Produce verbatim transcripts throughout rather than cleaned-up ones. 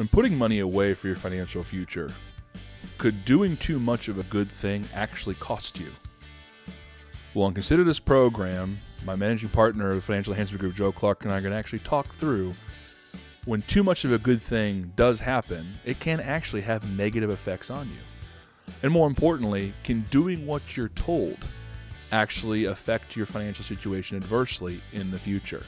When putting money away for your financial future, could doing too much of a good thing actually cost you? Well, on Consider This Program, my managing partner of the Financial Enhancement Group, Joe Clark, and I are going to actually talk through when too much of a good thing does happen, it can actually have negative effects on you. And more importantly, can doing what you're told actually affect your financial situation adversely in the future?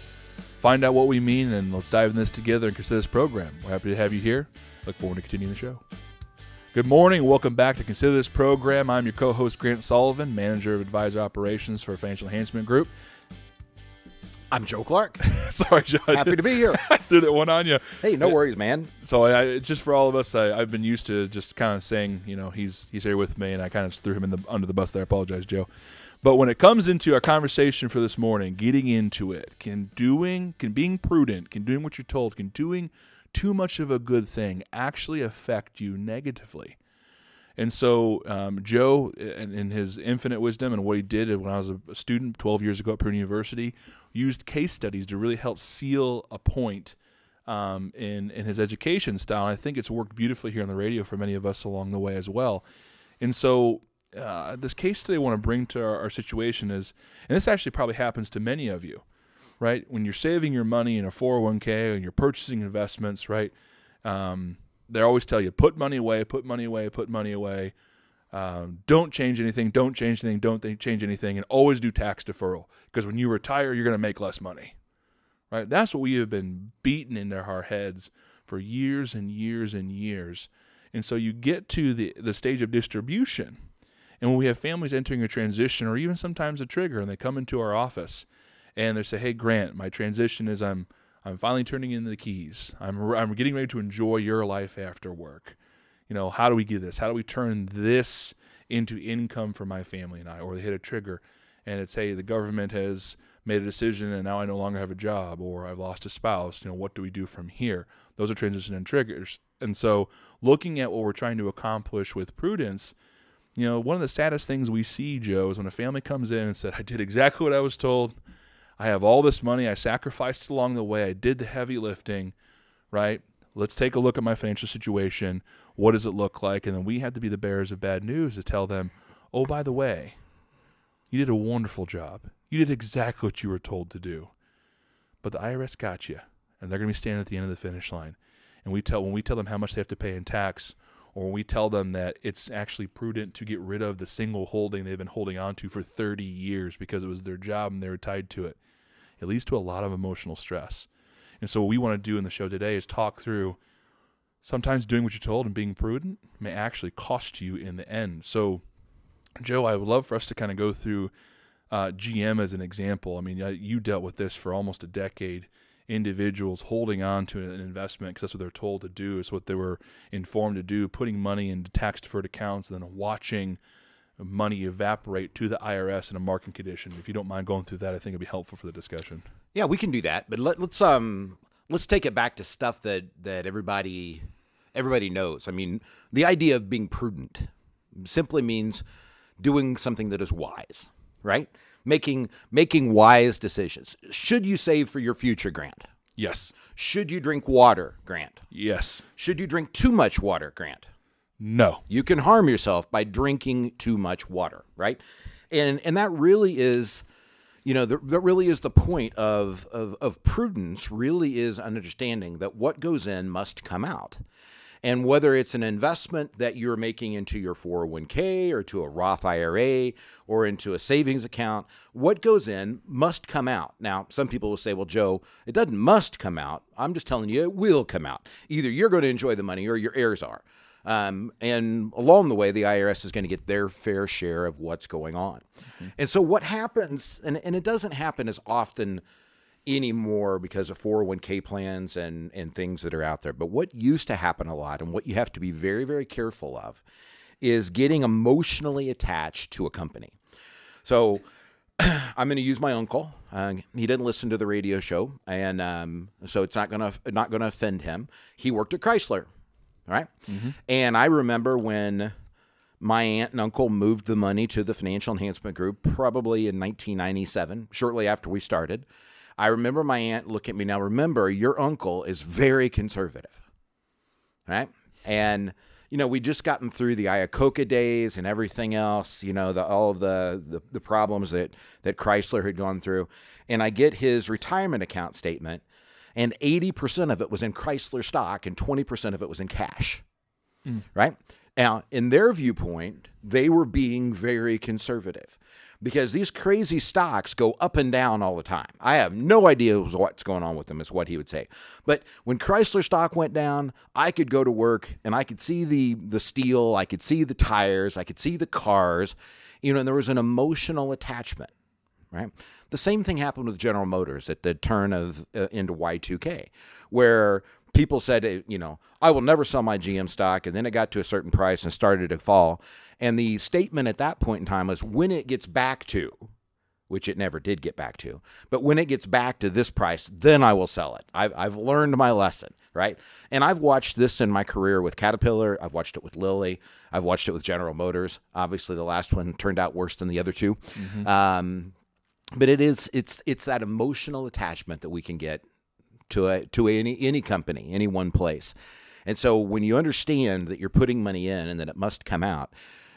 Find out what we mean, and let's dive in this together and Consider This Program. We're happy to have you here. Look forward to continuing the show. Good morning. Welcome back to Consider This Program. I'm your co-host, Grant Soliven, Manager of Advisor Operations for Financial Enhancement Group. I'm Joe Clark. Sorry, Joe. Happy to be here. I threw that one on you. Hey, no worries, man. So I, just for all of us, I, I've been used to just kind of saying, you know, he's he's here with me, and I kind of threw him in the, under the bus there. I apologize, Joe. But when it comes into our conversation for this morning, getting into it, can doing, can being prudent, can doing what you're told, can doing too much of a good thing actually affect you negatively? And so um, Joe, in, in his infinite wisdom and what he did when I was a student twelve years ago at Purdue University, used case studies to really help seal a point um, in, in his education style. And I think it's worked beautifully here on the radio for many of us along the way as well. And so Uh, this case study I want to bring to our, our situation is, and this actually probably happens to many of you, right? When you're saving your money in a four oh one K and you're purchasing investments, right? Um, they always tell you, put money away, put money away, put money away. Um, don't change anything, don't change anything, don't th- change anything, and always do tax deferral, because when you retire, you're going to make less money, right? That's what we have been beaten into our heads for years and years and years. And so you get to the, the stage of distribution. And when we have families entering a transition or even sometimes a trigger, and they come into our office and they say, hey, Grant, my transition is I'm I'm finally turning in the keys. I'm, I'm getting ready to enjoy your life after work. You know, how do we do this? How do we turn this into income for my family and I? Or they hit a trigger and it's, hey, the government has made a decision and now I no longer have a job, or I've lost a spouse. You know, what do we do from here? Those are transition and triggers. And so looking at what we're trying to accomplish with prudence, you know, one of the saddest things we see, Joe, is when a family comes in and said, I did exactly what I was told. I have all this money. I sacrificed along the way. I did the heavy lifting, right? Let's take a look at my financial situation. What does it look like? And then we have to be the bearers of bad news to tell them, oh, by the way, you did a wonderful job. You did exactly what you were told to do. But the I R S got you, and they're going to be standing at the end of the finish line. And we tell when we tell them how much they have to pay in tax, or we tell them that it's actually prudent to get rid of the single holding they've been holding on to for thirty years because it was their job and they were tied to it. It leads to a lot of emotional stress. And so what we want to do in the show today is talk through sometimes doing what you're told and being prudent may actually cost you in the end. So, Joe, I would love for us to kind of go through uh, G M as an example. I mean, you dealt with this for almost a decade. Individuals holding on to an investment because that's what they're told to do, is what they were informed to do, putting money into tax-deferred accounts and then watching money evaporate to the I R S in a market condition. If you don't mind going through that, I think it'd be helpful for the discussion. Yeah, we can do that, but let, let's um let's take it back to stuff that that everybody everybody knows. I mean, the idea of being prudent simply means doing something that is wise, right? Making making wise decisions. Should you save for your future, Grant? Yes. Should you drink water, Grant? Yes. Should you drink too much water, Grant? No. You can harm yourself by drinking too much water, right? And and that really is, you know, the, that really is the point of, of of prudence. Really is an understanding that what goes in must come out. And whether it's an investment that you're making into your four oh one K or to a Roth I R A or into a savings account, what goes in must come out. Now, some people will say, well, Joe, it doesn't must come out. I'm just telling you, it will come out. Either you're going to enjoy the money or your heirs are. Um, and along the way, the I R S is going to get their fair share of what's going on. Mm-hmm. And so what happens, and, and it doesn't happen as often anymore because of four oh one K plans and, and things that are out there. But what used to happen a lot, and what you have to be very, very careful of, is getting emotionally attached to a company. So I'm going to use my uncle. Uh, he didn't listen to the radio show, and um, so it's not going to not going to offend him. He worked at Chrysler, all right? Mm-hmm. And I remember when my aunt and uncle moved the money to the Financial Enhancement Group, probably in nineteen ninety-seven, shortly after we started. I remember my aunt look at me. Now, remember, your uncle is very conservative. right? And you know, we just gotten through the Iacocca days and everything else, you know, the, all of the, the, the problems that, that Chrysler had gone through. And I get his retirement account statement, and eighty percent of it was in Chrysler stock and twenty percent of it was in cash, mm. right? Now, in their viewpoint, they were being very conservative because these crazy stocks go up and down all the time. I have no idea what's going on with them, is what he would say. But when Chrysler stock went down, I could go to work and I could see the, the steel, I could see the tires, I could see the cars, you know, and there was an emotional attachment, right? The same thing happened with General Motors at the turn of uh, into Y two K, where people said, you know, I will never sell my G M stock. And then it got to a certain price and started to fall. And the statement at that point in time was, when it gets back to, which it never did get back to, but when it gets back to this price, then I will sell it. I've, I've learned my lesson, right? And I've watched this in my career with Caterpillar. I've watched it with Lilly. I've watched it with General Motors. Obviously, the last one turned out worse than the other two. Mm-hmm. um, but it is, it's, it's that emotional attachment that we can get to a, to any, any company, any one place. And so when you understand that you're putting money in and that it must come out,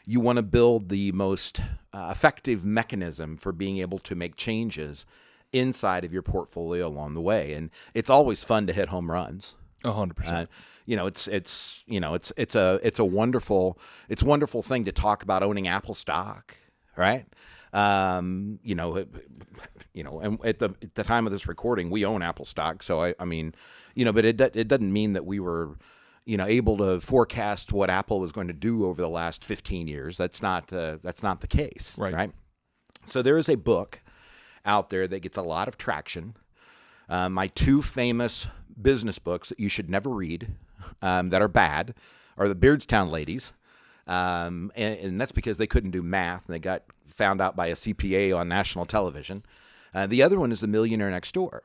you want to build the most uh, effective mechanism for being able to make changes inside of your portfolio along the way. And it's always fun to hit home runs. A hundred percent. You know, it's, it's, you know, it's, it's a, it's a wonderful, it's a wonderful thing to talk about owning Apple stock, right? Um, you know, you know, and at the, at the time of this recording, we own Apple stock. So I, I mean, you know, but it, it doesn't mean that we were, you know, able to forecast what Apple was going to do over the last fifteen years. That's not, uh, that's not the case. Right. Right. So there is a book out there that gets a lot of traction. Um, my two famous business books that you should never read, um, that are bad, are the Beardstown Ladies. Um, and, and that's because they couldn't do math and they got found out by a C P A on national television. Uh, the other one is the Millionaire Next Door,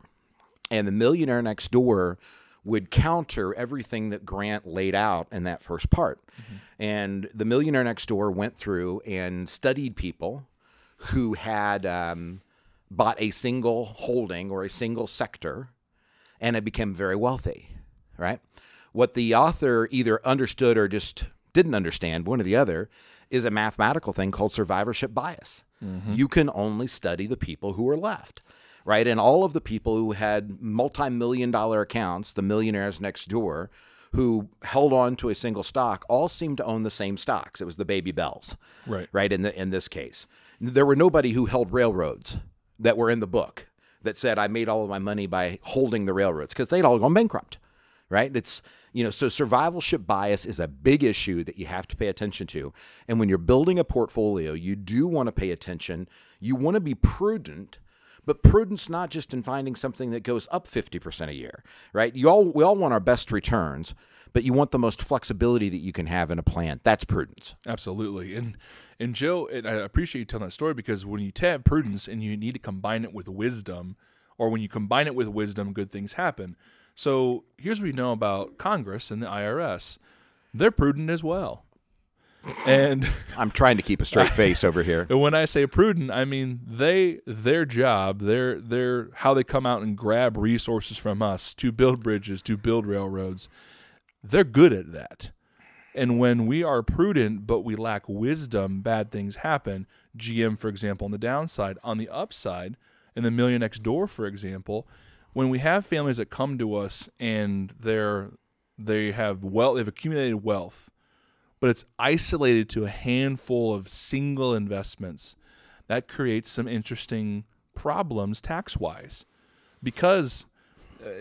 and the Millionaire Next Door would counter everything that Grant laid out in that first part. Mm-hmm. And the Millionaire Next Door went through and studied people who had, um, bought a single holding or a single sector and had become very wealthy, right? What the author either understood or just didn't understand, one or the other, is a mathematical thing called survivorship bias. Mm-hmm. You can only study the people who are left, right? And all of the people who had multi-million dollar accounts, the millionaires next door, who held on to a single stock, all seemed to own the same stocks. It was the Baby Bells, right? Right. In the, in this case, there were nobody who held railroads that were in the book that said, I made all of my money by holding the railroads, because they'd all gone bankrupt, right? It's, you know, so survivorship bias is a big issue that you have to pay attention to. And when you're building a portfolio, you do want to pay attention. You want to be prudent, but prudence not just in finding something that goes up fifty percent a year, right? You all, we all want our best returns, but you want the most flexibility that you can have in a plan. That's prudence. Absolutely. And and Joe, and I appreciate you telling that story, because when you have prudence and you need to combine it with wisdom, or when you combine it with wisdom, good things happen. So here's what we know about Congress and the I R S. They're prudent as well. And I'm trying to keep a straight face over here. And when I say prudent, I mean they their job, their their how they come out and grab resources from us to build bridges, to build railroads. They're good at that. And when we are prudent but we lack wisdom, bad things happen. G M, for example, on the downside. On the upside, in the Millionaire Next Door, for example, when we have families that come to us and they're they have wealth, they've accumulated wealth, but it's isolated to a handful of single investments, that creates some interesting problems tax-wise, because,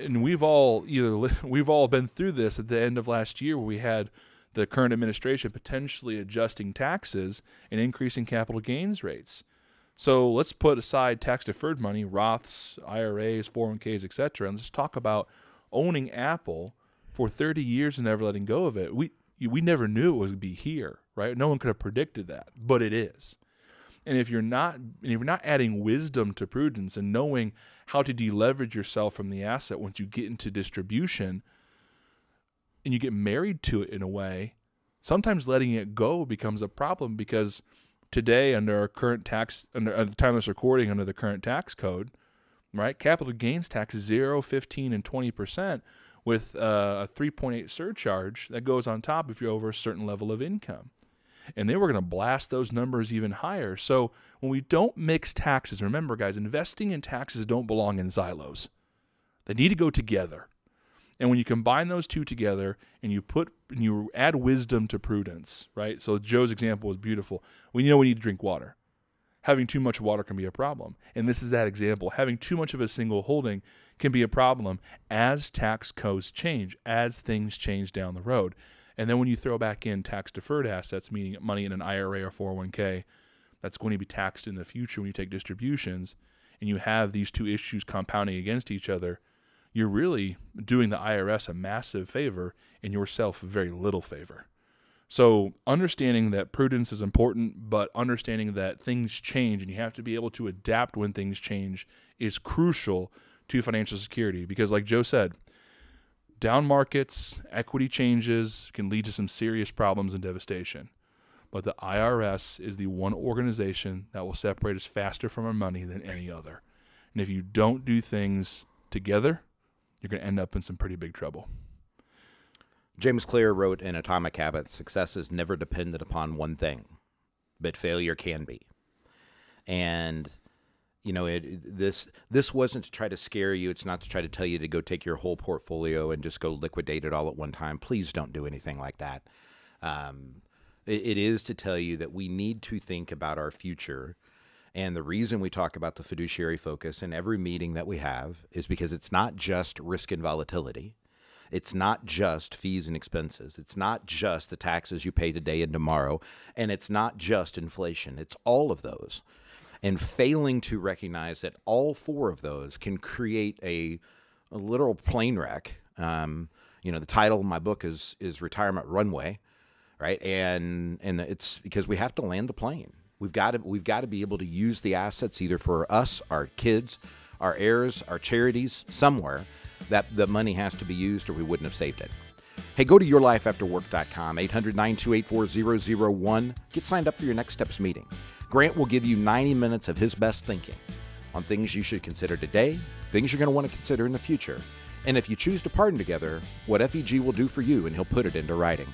and we've all either we've all been through this at the end of last year, where we had the current administration potentially adjusting taxes and increasing capital gains rates. So let's put aside tax-deferred money, Roths, I R As, four oh one Ks, et cetera, and let's talk about owning Apple for thirty years and never letting go of it. We we never knew it would be here, right? No one could have predicted that, but it is. And if you're not, and if you're not adding wisdom to prudence and knowing how to deleverage yourself from the asset once you get into distribution, and you get married to it in a way, sometimes letting it go becomes a problem, because today, under our current tax, under at the time of this recording, under the current tax code, right, capital gains tax is zero, fifteen, and twenty percent, with uh, a three point eight surcharge that goes on top if you're over a certain level of income. And they were going to blast those numbers even higher. So when we don't mix taxes, remember guys, investing and taxes don't belong in silos. They need to go together. And when you combine those two together and you put and you add wisdom to prudence, right? So Joe's example was beautiful. We know we need to drink water. Having too much water can be a problem. And this is that example. Having too much of a single holding can be a problem as tax codes change, as things change down the road. And then when you throw back in tax-deferred assets, meaning money in an I R A or four oh one K, that's going to be taxed in the future when you take distributions, and you have these two issues compounding against each other, you're really doing the I R S a massive favor and yourself a very little favor. So understanding that prudence is important, but understanding that things change and you have to be able to adapt when things change is crucial to financial security. Because like Joe said, down markets, equity changes can lead to some serious problems and devastation. But the I R S is the one organization that will separate us faster from our money than any other. And if you don't do things together, you're going to end up in some pretty big trouble. James Clear wrote in Atomic Habits, success is never dependent upon one thing, but failure can be. And you know, it, this this wasn't to try to scare you. It's not to try to tell you to go take your whole portfolio and just go liquidate it all at one time. Please don't do anything like that. Um, it, it is to tell you that we need to think about our future. And the reason we talk about the fiduciary focus in every meeting that we have is because it's not just risk and volatility. It's not just fees and expenses. It's not just the taxes you pay today and tomorrow. And it's not just inflation. It's all of those. And failing to recognize that all four of those can create a, a literal plane wreck. Um, you know, the title of my book is is Retirement Runway, right? And and it's because we have to land the plane. We've got to we've got to be able to use the assets either for us, our kids, our heirs, our charities, somewhere that the money has to be used, or we wouldn't have saved it. Hey, go to your life after work dot com, eight hundred, nine two eight, four thousand one. Get signed up for your Next Steps meeting. Grant will give you ninety minutes of his best thinking on things you should consider today, things you're going to want to consider in the future, and if you choose to partner together, what F E G will do for you, and he'll put it into writing.